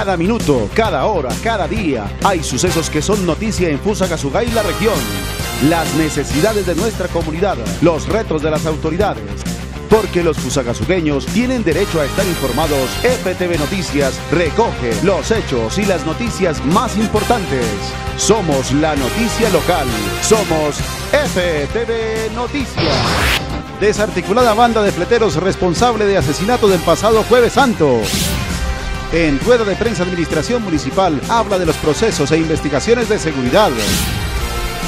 Cada minuto, cada hora, cada día, hay sucesos que son noticia en Fusagasugá y la región. Las necesidades de nuestra comunidad, los retos de las autoridades. Porque los fusagasugueños tienen derecho a estar informados, FTV Noticias recoge los hechos y las noticias más importantes. Somos la noticia local. Somos FTV Noticias. Desarticulada banda de fleteros responsable de asesinato del pasado Jueves Santo. En rueda de prensa, Administración Municipal habla de los procesos e investigaciones de seguridad.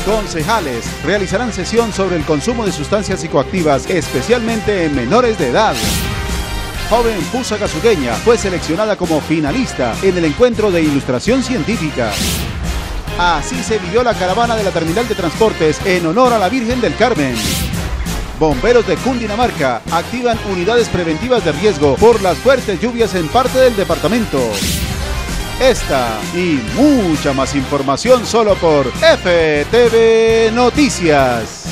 Concejales realizarán sesión sobre el consumo de sustancias psicoactivas, especialmente en menores de edad. Joven fusagasugueña fue seleccionada como finalista en el encuentro de ilustración científica. Así se vivió la caravana de la terminal de transportes en honor a la Virgen del Carmen. Bomberos de Cundinamarca activan unidades preventivas de riesgo por las fuertes lluvias en parte del departamento. Esta y mucha más información solo por FTV Noticias.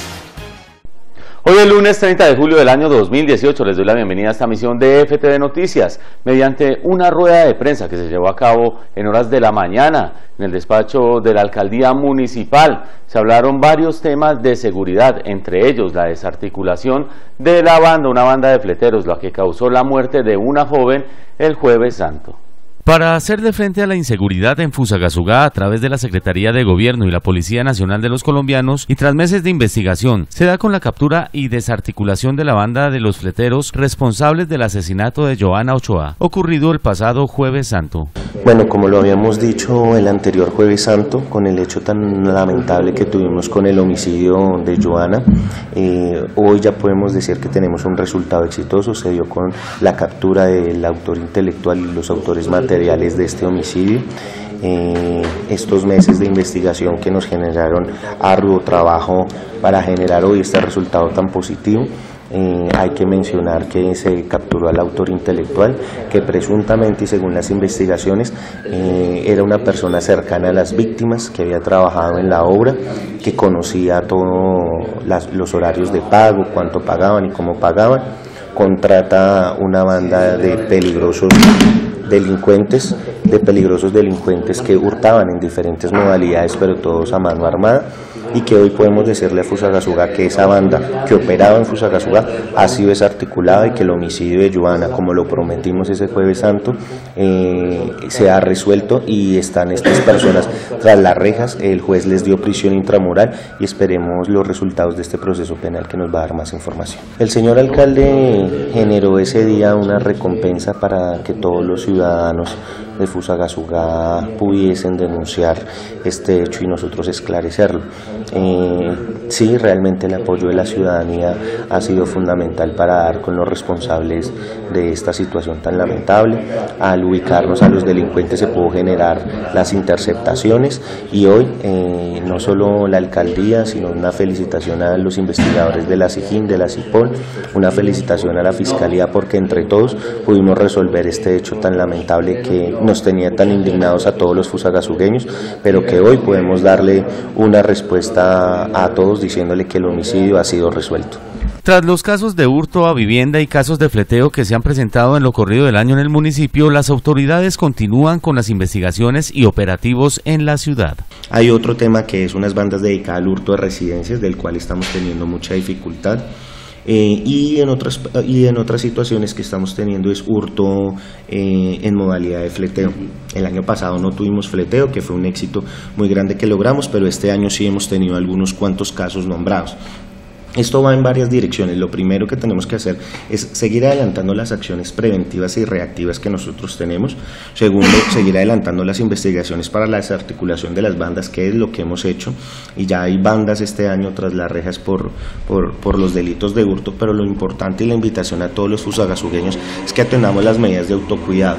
Hoy es lunes 30 de julio del año 2018, les doy la bienvenida a esta emisión de FTV Noticias mediante una rueda de prensa que se llevó a cabo en horas de la mañana en el despacho de la Alcaldía Municipal. Se hablaron varios temas de seguridad, entre ellos la desarticulación de la banda, una banda de fleteros, la que causó la muerte de una joven el Jueves Santo. Para hacerle frente a la inseguridad en Fusagasugá, a través de la Secretaría de Gobierno y la Policía Nacional de los Colombianos, y tras meses de investigación, se da con la captura y desarticulación de la banda de los fleteros responsables del asesinato de Joana Ochoa, ocurrido el pasado Jueves Santo. Bueno, como lo habíamos dicho el anterior Jueves Santo, con el hecho tan lamentable que tuvimos con el homicidio de Joana, hoy ya podemos decir que tenemos un resultado exitoso. Se dio con la captura del autor intelectual y los autores materiales de este homicidio. Estos meses de investigación que nos generaron arduo trabajo para generar hoy este resultado tan positivo. Hay que mencionar que se capturó al autor intelectual, que presuntamente y según las investigaciones era una persona cercana a las víctimas, que había trabajado en la obra, que conocía todos los horarios de pago, cuánto pagaban y cómo pagaban. Contrata una banda de peligrosos delincuentes que hurtaban en diferentes modalidades, pero todos a mano armada, y que hoy podemos decirle a Fusagasugá que esa banda que operaba en Fusagasugá ha sido desarticulada y que el homicidio de Joana, como lo prometimos ese Jueves Santo, se ha resuelto y están estas personas tras las rejas. El juez les dio prisión intramural y esperemos los resultados de este proceso penal que nos va a dar más información. El señor alcalde generó ese día una recompensa para que todos los ciudadanos de Fusagasugá pudiesen denunciar este hecho y nosotros esclarecerlo. Sí, realmente el apoyo de la ciudadanía ha sido fundamental para dar con los responsables de esta situación tan lamentable. Al ubicarnos a los delincuentes se pudo generar las interceptaciones y hoy no solo la alcaldía, sino una felicitación a los investigadores de la Sijín, de la Sipol, una felicitación a la Fiscalía, porque entre todos pudimos resolver este hecho tan lamentable que nos tenía tan indignados a todos los fusagasugueños, pero que hoy podemos darle una respuesta a todos diciéndole que el homicidio ha sido resuelto. Tras los casos de hurto a vivienda y casos de fleteo que se han presentado en lo corrido del año en el municipio, las autoridades continúan con las investigaciones y operativos en la ciudad. Hay otro tema que es unas bandas dedicadas al hurto de residencias, del cual estamos teniendo mucha dificultad. Y en otras situaciones que estamos teniendo es hurto en modalidad de fleteo. El año pasado no tuvimos fleteo, que fue un éxito muy grande que logramos, pero este año sí hemos tenido algunos cuantos casos nombrados. Esto va en varias direcciones. Lo primero que tenemos que hacer es seguir adelantando las acciones preventivas y reactivas que nosotros tenemos. Segundo, seguir adelantando las investigaciones para la desarticulación de las bandas, que es lo que hemos hecho. Y ya hay bandas este año tras las rejas por los delitos de hurto, pero lo importante y la invitación a todos los fusagasugueños es que atendamos las medidas de autocuidado.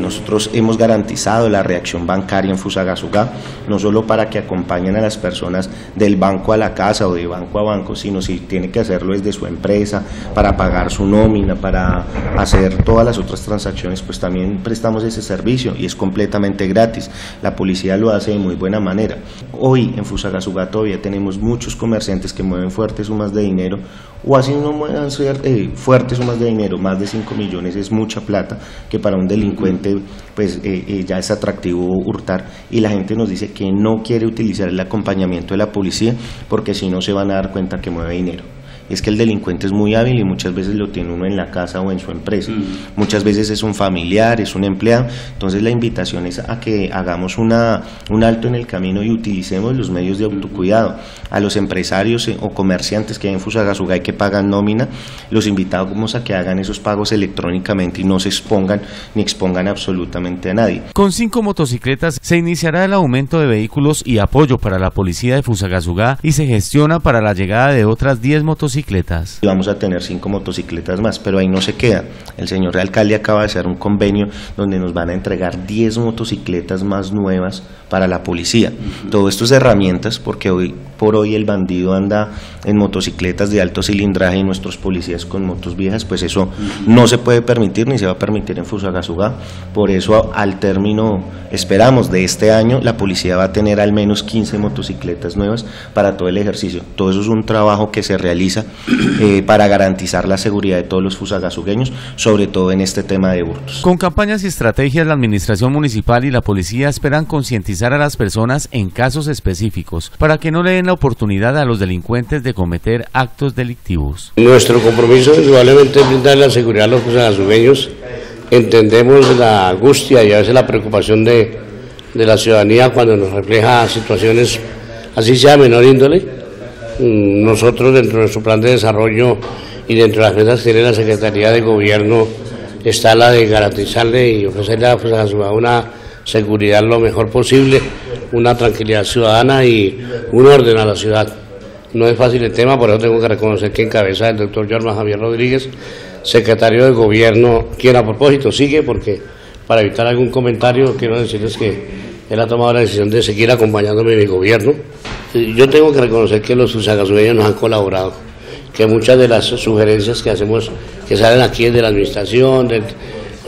Nosotros hemos garantizado la reacción bancaria en Fusagasugá, no solo para que acompañen a las personas del banco a la casa o de banco a banco, sino si tiene que hacerlo desde su empresa, para pagar su nómina, para hacer todas las otras transacciones, pues también prestamos ese servicio y es completamente gratis. La policía lo hace de muy buena manera. Hoy en Fusagasugá todavía tenemos muchos comerciantes que mueven fuertes sumas de dinero, o así no muevan fuertes sumas de dinero, más de 5 millones es mucha plata, que para para un delincuente pues ya es atractivo hurtar, y la gente nos dice que no quiere utilizar el acompañamiento de la policía porque si no se van a dar cuenta que mueve dinero. Es que el delincuente es muy hábil y muchas veces lo tiene uno en la casa o en su empresa, muchas veces es un familiar, es un empleado. Entonces la invitación es a que hagamos un alto en el camino y utilicemos los medios de autocuidado. A los empresarios o comerciantes que hay en Fusagasugá y que pagan nómina, los invitamos a que hagan esos pagos electrónicamente y no se expongan ni expongan absolutamente a nadie. Con 5 motocicletas se iniciará el aumento de vehículos y apoyo para la policía de Fusagasugá, y se gestiona para la llegada de otras 10 motocicletas. Y vamos a tener 5 motocicletas más, pero ahí no se queda. El señor alcalde acaba de hacer un convenio donde nos van a entregar 10 motocicletas más nuevas para la policía. Todo esto es herramientas, porque hoy por hoy el bandido anda en motocicletas de alto cilindraje y nuestros policías con motos viejas, pues eso no se puede permitir ni se va a permitir en Fusagasugá. Por eso al término, esperamos, de este año la policía va a tener al menos 15 motocicletas nuevas para todo el ejercicio. Todo eso es un trabajo que se realiza para garantizar la seguridad de todos los fusagasugueños, sobre todo en este tema de hurtos. Con campañas y estrategias, la administración municipal y la policía esperan concientizar a las personas en casos específicos para que no le den la oportunidad a los delincuentes de cometer actos delictivos. Nuestro compromiso es igualmente brindar la seguridad a los fusagasugueños. Entendemos la angustia y a veces la preocupación de la ciudadanía cuando nos refleja situaciones así sea de menor índole. Nosotros, dentro de su plan de desarrollo y dentro de las metas que tiene la Secretaría de Gobierno, está la de garantizarle y ofrecerle a Fusagasugá una seguridad lo mejor posible, una tranquilidad ciudadana y un orden a la ciudad. No es fácil el tema, por eso tengo que reconocer que en cabeza del doctor Jorma Javier Rodríguez, secretario de Gobierno, quien a propósito sigue, porque para evitar algún comentario quiero decirles que él ha tomado la decisión de seguir acompañándome en el gobierno. Yo tengo que reconocer que los fusagasugueños nos han colaborado, que muchas de las sugerencias que hacemos, que salen aquí de la administración, de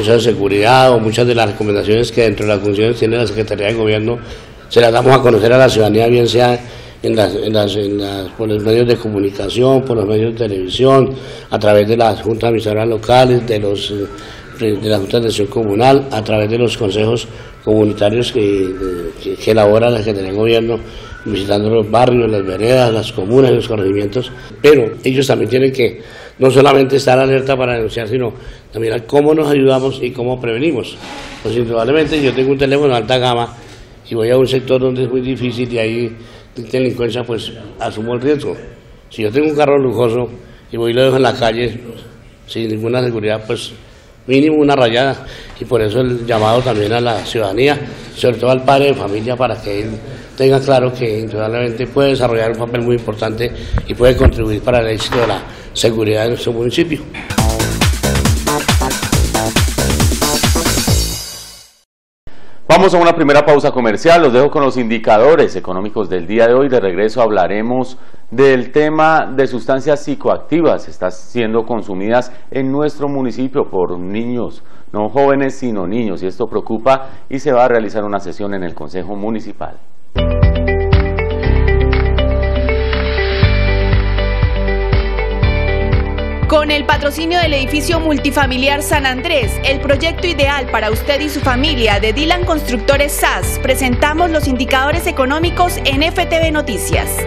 la seguridad, o muchas de las recomendaciones que dentro de las funciones tiene la Secretaría de Gobierno, se las damos a conocer a la ciudadanía, bien sea por los medios de comunicación, por los medios de televisión, a través de las juntas administradoras locales, de la Junta de Acción Comunal, a través de los consejos comunitarios que elabora la Secretaría de Gobierno, visitando los barrios, las veredas, las comunas, los corregimientos. Pero ellos también tienen que no solamente estar alerta para denunciar, sino también a cómo nos ayudamos y cómo prevenimos. Pues indudablemente yo tengo un teléfono de alta gama y voy a un sector donde es muy difícil y ahí delincuencia, pues asumo el riesgo. Si yo tengo un carro lujoso y voy y lo dejo en la calle sin ninguna seguridad, pues mínimo una rayada, y por eso el llamado también a la ciudadanía, sobre todo al padre de familia, para que él tenga claro que indudablemente puede desarrollar un papel muy importante y puede contribuir para el éxito de la seguridad de nuestro municipio. Vamos a una primera pausa comercial, los dejo con los indicadores económicos del día de hoy. De regreso hablaremos del tema de sustancias psicoactivas, están siendo consumidas en nuestro municipio por niños, no jóvenes sino niños, y esto preocupa, y se va a realizar una sesión en el Consejo Municipal. Con el patrocinio del edificio multifamiliar San Andrés, el proyecto ideal para usted y su familia de Dylan Constructores SAS, presentamos los indicadores económicos en FTV Noticias.